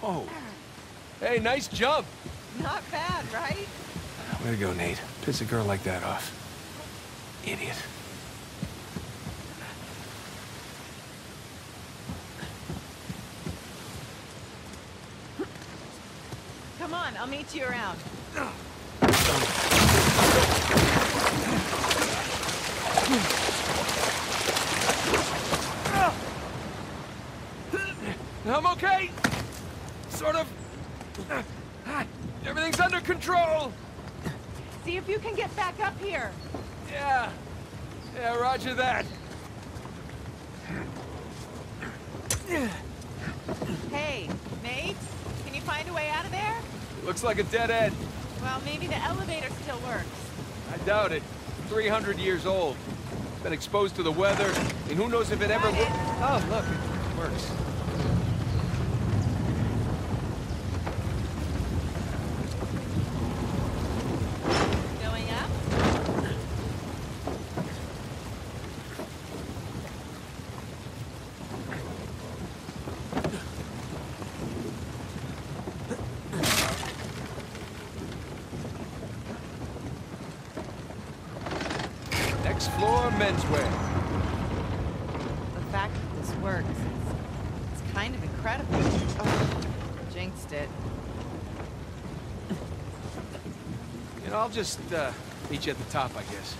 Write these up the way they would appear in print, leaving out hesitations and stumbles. Whoa. Hey, nice jump. Not bad, right? Way to go, Nate. Piss a girl like that off. Idiot. Come on, I'll meet you around. I'm okay. Sort of. Everything's under control. See if you can get back up here. Yeah. Yeah, roger that. Hey, mate, can you find a way out of there? Looks like a dead end. Well, maybe the elevator still works. I doubt it. 300 years old. Been exposed to the weather, and who knows if it ever will. Oh, look, it works. Floor menswear. The fact that this works is kind of incredible. Oh, jinxed it. You know, I'll just meet you at the top, I guess.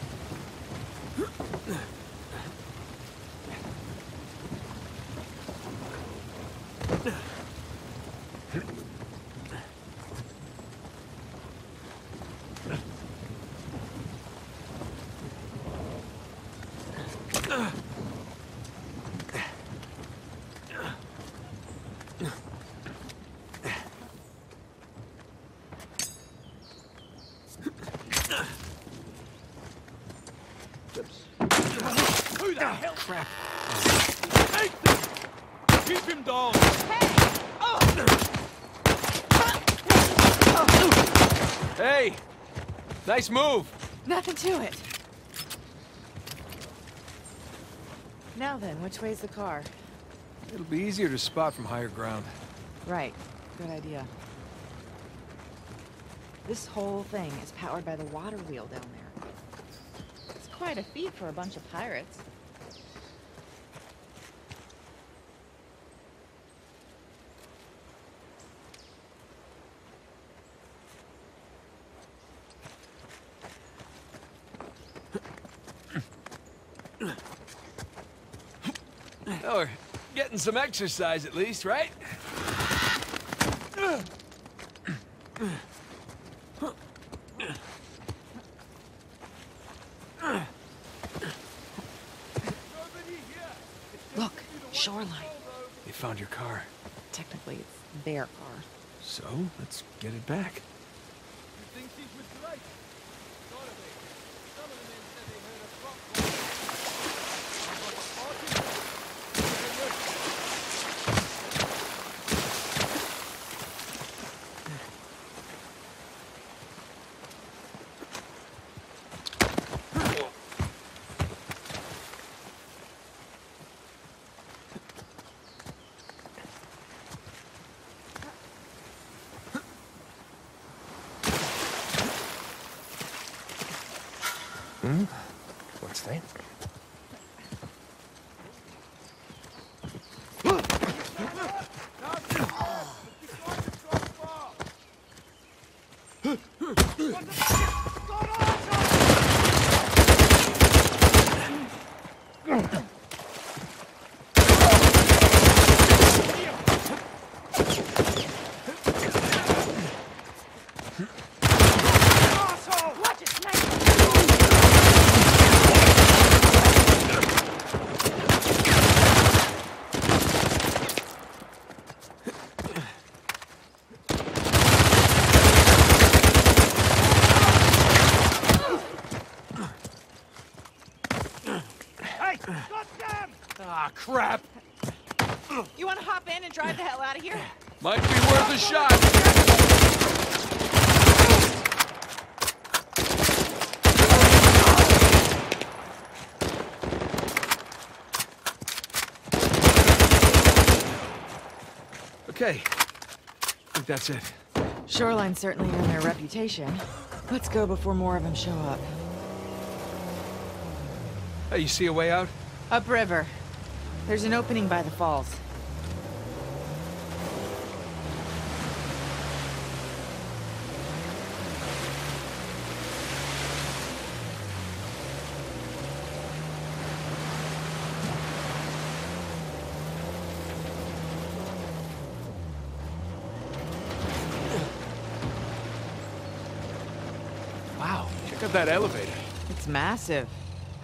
Crap. Keep him down. Hey! Oh. Hey! Nice move. Nothing to it. Now then, which way's the car? It'll be easier to spot from higher ground. Right. Good idea. This whole thing is powered by the water wheel down there. It's quite a feat for a bunch of pirates. Oh, we're getting some exercise at least, right? Look, Shoreline. They found your car. Technically, it's their car. So, let's get it back. You think she was right? Hmm? What's that? Crap! You want to hop in and drive the hell out of here? Might be worth a shot. Okay. I think that's it. Shoreline certainly earned their reputation. Let's go before more of them show up. Hey, you see a way out? Upriver. There's an opening by the falls. That elevator. It's massive.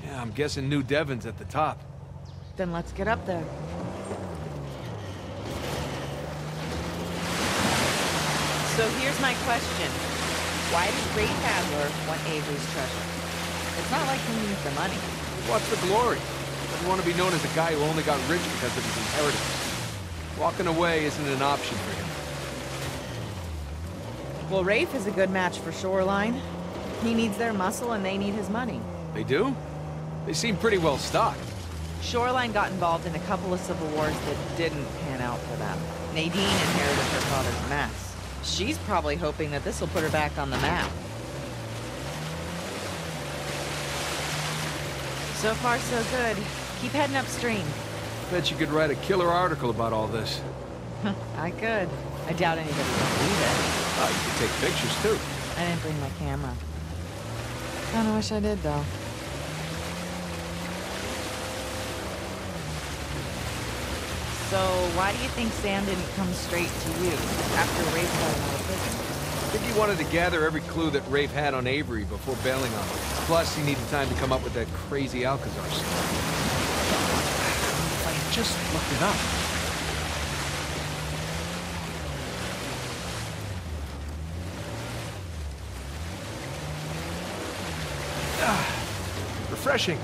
Yeah, I'm guessing New Devon's at the top. Then let's get up there. So here's my question. Why did Rafe Adler want Avery's treasure? It's not like he needs the money. What's the glory? He doesn't want to be known as a guy who only got rich because of his inheritance. Walking away isn't an option for him. Well, Rafe is a good match for Shoreline. He needs their muscle, and they need his money. They do? They seem pretty well stocked. Shoreline got involved in a couple of civil wars that didn't pan out for them. Nadine inherited her father's mess. She's probably hoping that this will put her back on the map. So far, so good. Keep heading upstream. Bet you could write a killer article about all this. I could. I doubt anybody will read it. You could take pictures, too. I didn't bring my camera. Kinda wish I did, though. So, why do you think Sam didn't come straight to you after Rafe got him out of prison? I think he wanted to gather every clue that Rafe had on Avery before bailing on him. Plus, he needed time to come up with that crazy Alcazar story. I just looked it up. Refreshing.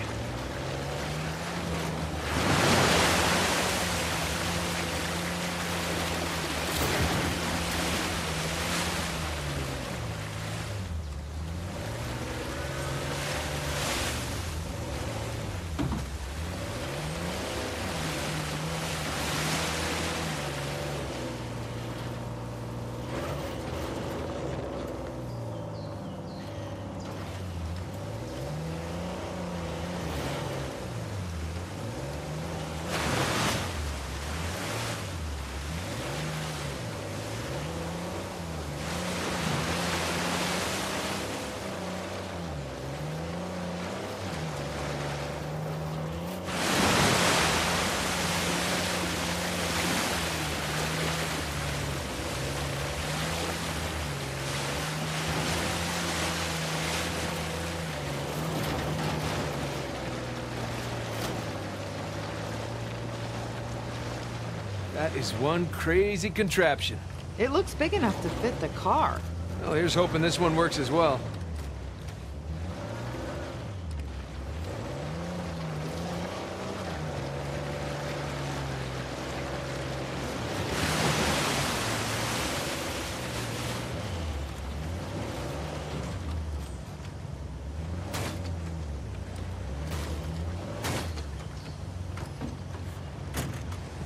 That is one crazy contraption. It looks big enough to fit the car. Well, here's hoping this one works as well.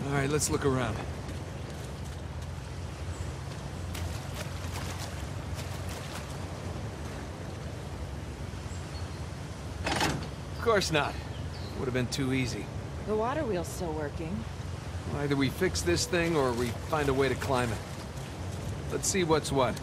All right, let's look around. Of course not. Would have been too easy. The water wheel's still working. Well, either we fix this thing or we find a way to climb it. Let's see what's what.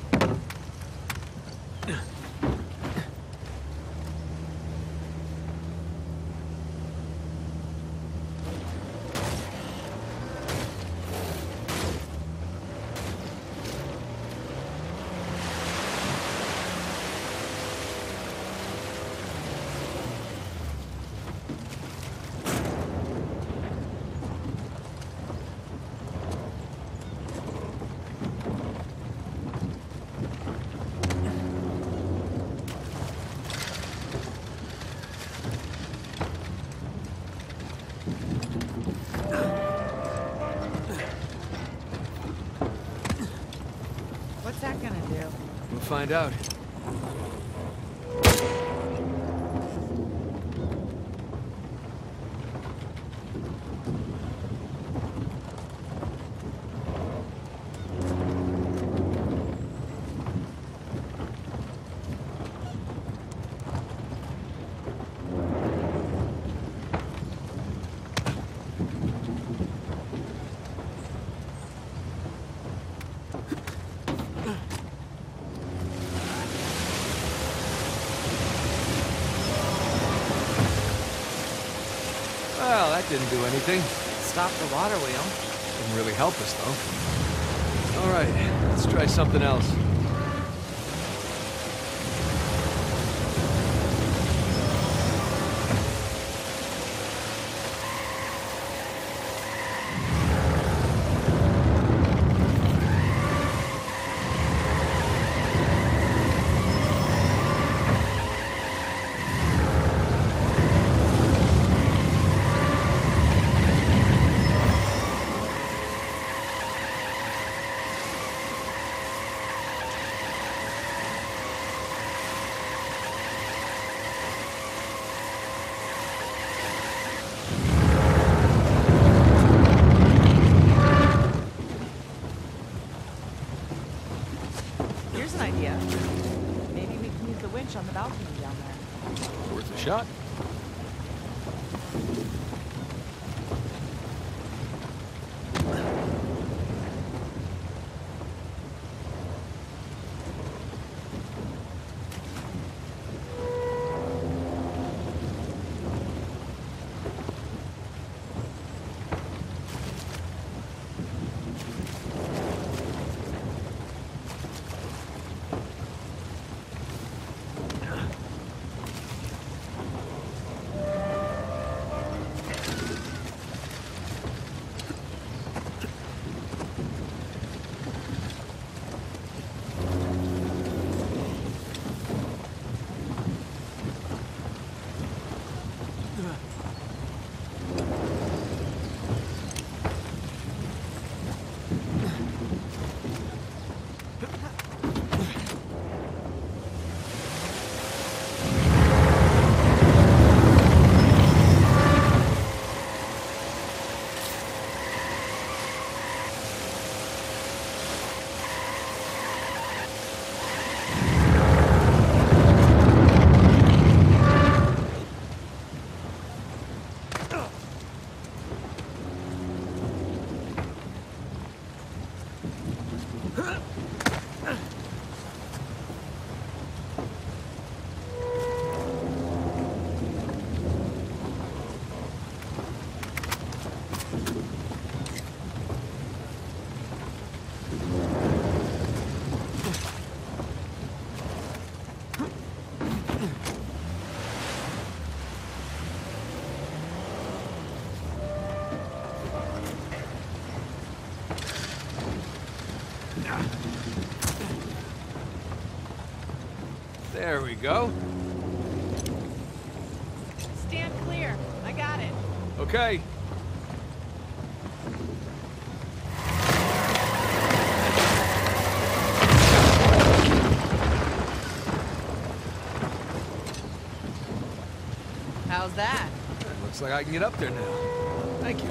Find out. that didn't do anything. Stop the water wheel. Didn't really help us, though. All right, let's try something else. Shot. There we go. Stand clear. I got it. Okay. How's that? It looks like I can get up there now. Thank you.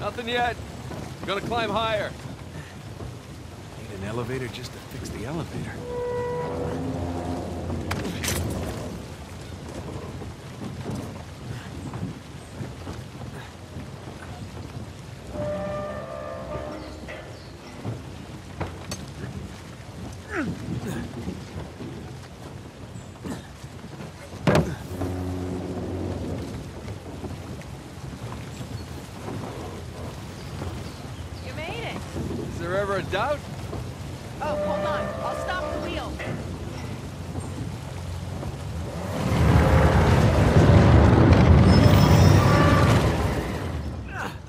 Nothing yet. I'm gonna climb higher. Need an elevator just to fix the elevator. ever a doubt? Oh, hold on. I'll stop the wheel.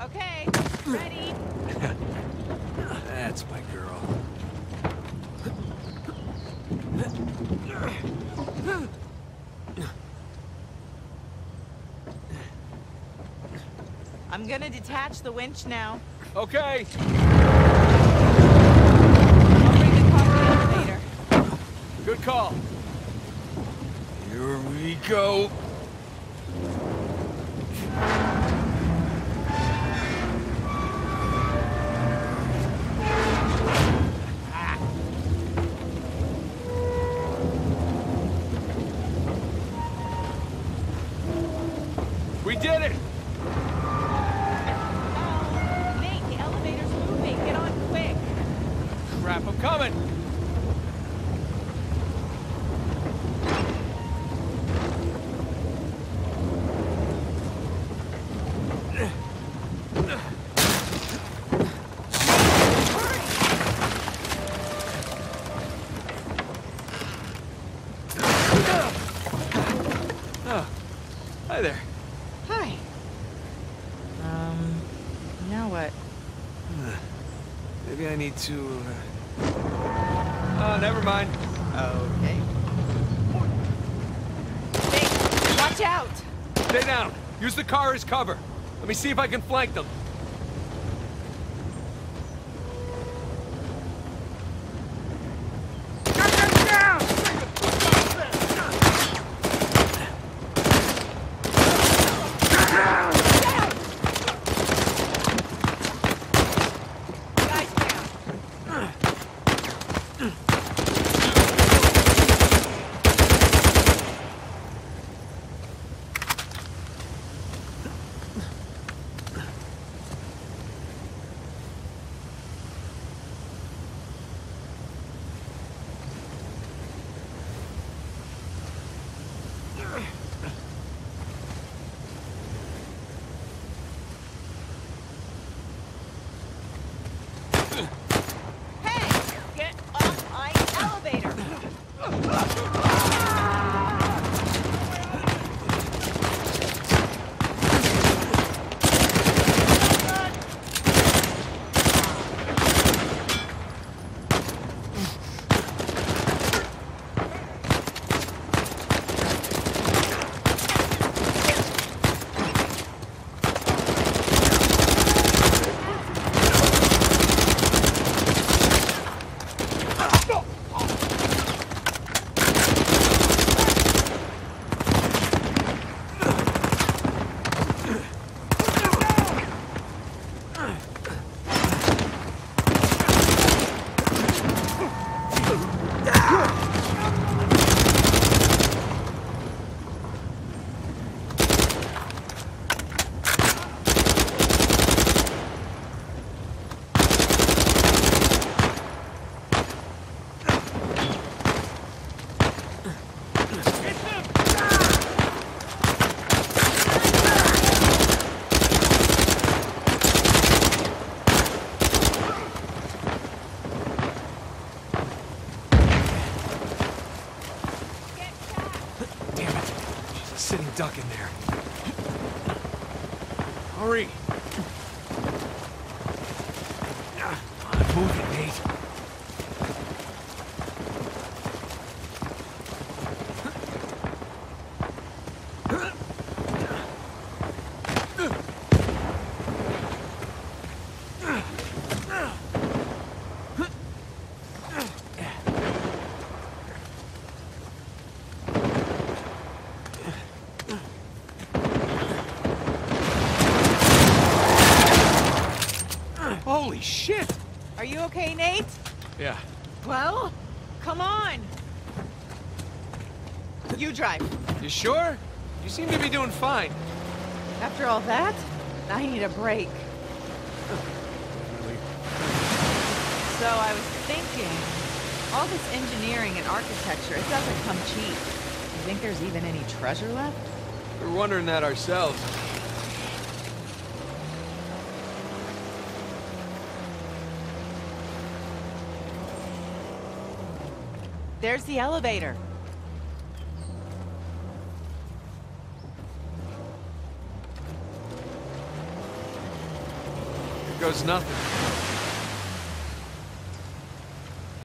Okay, ready? That's my girl. I'm gonna detach the winch now. Okay. Good call. Here we go. We did it. Oh, Nate, the elevator's moving. Get on quick. Crap, I'm coming. Oh, never mind. Okay. Hey, watch out! Stay down. Use the car as cover. Let me see if I can flank them. Cut them down! Duck in there. Hurry! I'm moving, Nate. Holy shit! Are you okay, Nate? Yeah. Well, come on! You drive. You sure? You seem to be doing fine. After all that, I need a break. Really? So I was thinking, all this engineering and architecture, it doesn't come cheap. You think there's even any treasure left? We're wondering that ourselves. There's the elevator. There goes nothing.